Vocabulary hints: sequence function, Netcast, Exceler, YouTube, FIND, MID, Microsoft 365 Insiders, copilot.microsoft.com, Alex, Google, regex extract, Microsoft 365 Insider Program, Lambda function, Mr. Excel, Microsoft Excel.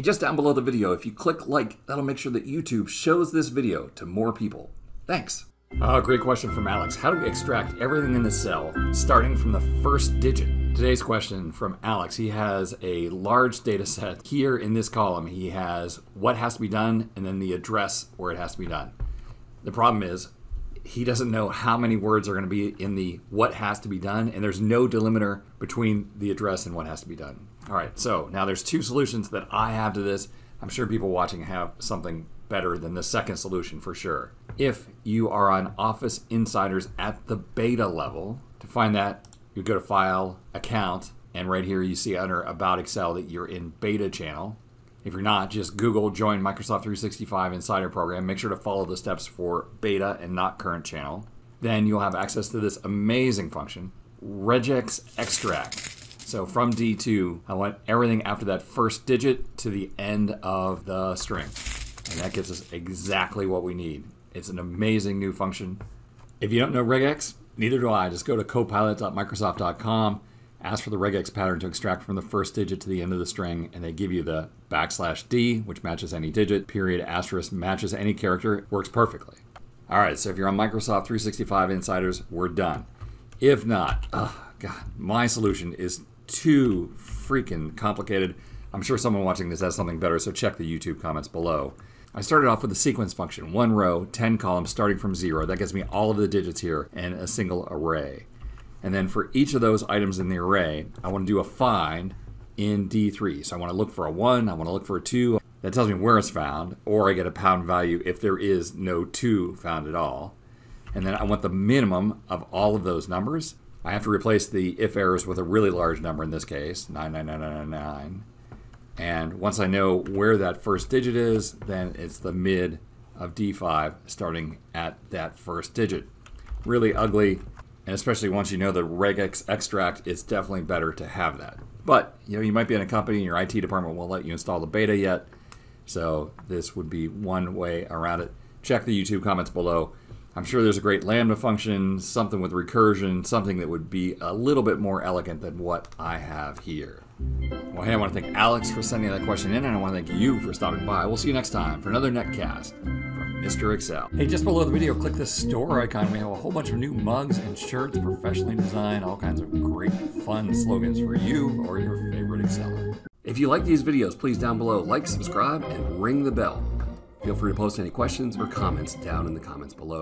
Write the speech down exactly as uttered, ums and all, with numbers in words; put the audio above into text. just down below the video, if you click like, that'll make sure that YouTube shows this video to more people. Thanks. Uh, great question from Alex. How do we extract everything in the cell starting from the first digit? Today's question from Alex. He has a large data set. Here in this column, he has what has to be done and then the address where it has to be done. The problem is he doesn't know how many words are going to be in the what has to be done, and there's no delimiter between the address and what has to be done. All right, so now there's two solutions that I have to this. I'm sure people watching have something better than the second solution for sure. If you are on Office Insiders at the beta level, to find that, you go to File, Account, and right here you see under About Excel that you're in Beta Channel. If you're not, just Google Join Microsoft three sixty-five Insider Program. Make sure to follow the steps for Beta and not Current Channel. Then you'll have access to this amazing function, regex extract. So from D two, I want everything after that first digit to the end of the string. And that gives us exactly what we need. It's an amazing new function. If you don't know regex, neither do I. Just go to copilot dot microsoft dot com, ask for the regex pattern to extract from the first digit to the end of the string, and they give you the backslash D, which matches any digit, period, asterisk, matches any character. It works perfectly. All right, so if you're on Microsoft three sixty-five Insiders, we're done. If not, oh God, my solution is too freaking complicated. I'm sure someone watching this has something better, so check the YouTube comments below. I started off with the sequence function, one row, ten columns, starting from zero. That gives me all of the digits here and a single array. And then for each of those items in the array, I want to do a find in D three. So I want to look for a one, I want to look for a two. That tells me where it's found, or I get a pound value if there is no two found at all. And then I want the minimum of all of those numbers. I have to replace the if errors with a really large number, in this case, nine nine nine nine nine. And once I know where that first digit is, then it's the mid of D five starting at that first digit. Really ugly, and especially once you know the regex extract, it's definitely better to have that. But you know, you might be in a company and your I T department won't let you install the beta yet, so this would be one way around it. Check the YouTube comments below. I'm sure there's a great Lambda function, something with recursion, something that would be a little bit more elegant than what I have here. Well, hey, I want to thank Alex for sending that question in, and I want to thank you for stopping by. We'll see you next time for another Netcast from Mister Excel. Hey, just below the video, click this store icon. We have a whole bunch of new mugs and shirts, professionally designed, all kinds of great, fun slogans for you or your favorite Exceler. If you like these videos, please down below, like, subscribe, and ring the bell. Feel free to post any questions or comments down in the comments below.